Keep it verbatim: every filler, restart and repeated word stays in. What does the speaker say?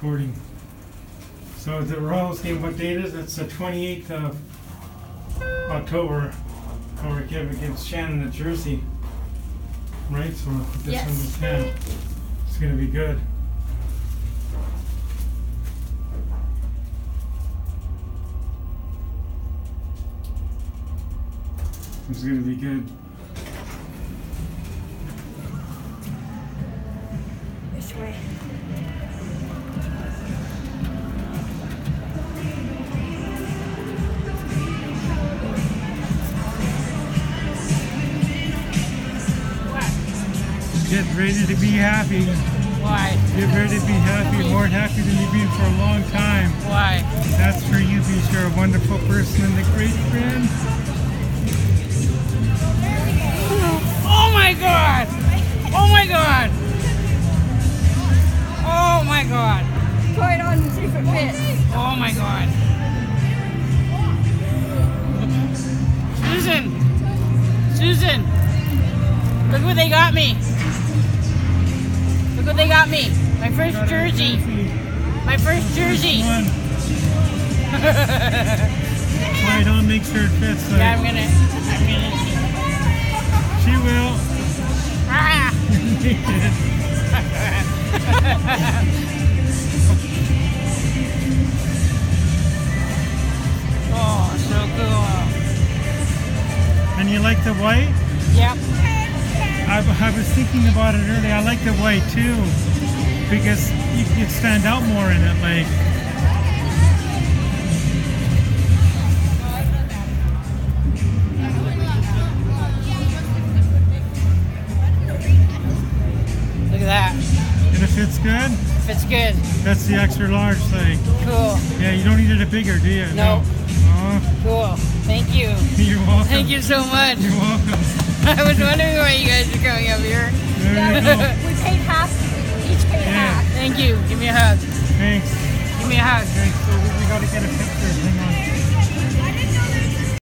recording. So the Royals game, what date is it? It's the twenty-eighth of October, over give against Shannon at Jersey. Right, so we'll put this yes. under ten. It's gonna be good. It's gonna be good. This way. Get ready to be happy. Why? Get ready to be happy, more happy than you've been for a long time. Why? That's for you, because you're a wonderful person and a great friend. Oh my God! Oh my God! Oh my God! Try it on and see if it fits. Oh my God! Susan! Susan! Look what they got me! Look what they got me! My first jersey! My first jersey! Try it on, make sure it fits. So. Yeah, I'm gonna. I'm gonna. She will. Ah! Oh, so cool. And you like the white? Yep. I, I was thinking about it earlier. I like the white too, because you can stand out more in it. Like, look at that. And it fits good. Fits good. That's the extra large thing. Cool. Yeah, you don't need it a bigger, do you? No. Oh. Cool. Thank you. You're welcome. Thank you so much. You're welcome. I was wondering why you guys are coming up here. Yeah, we paid half. We each paid yeah. half. Thank you. Give me a hug. Thanks. Give me a hug. Thanks. So we, we got to get a picture. Hang on.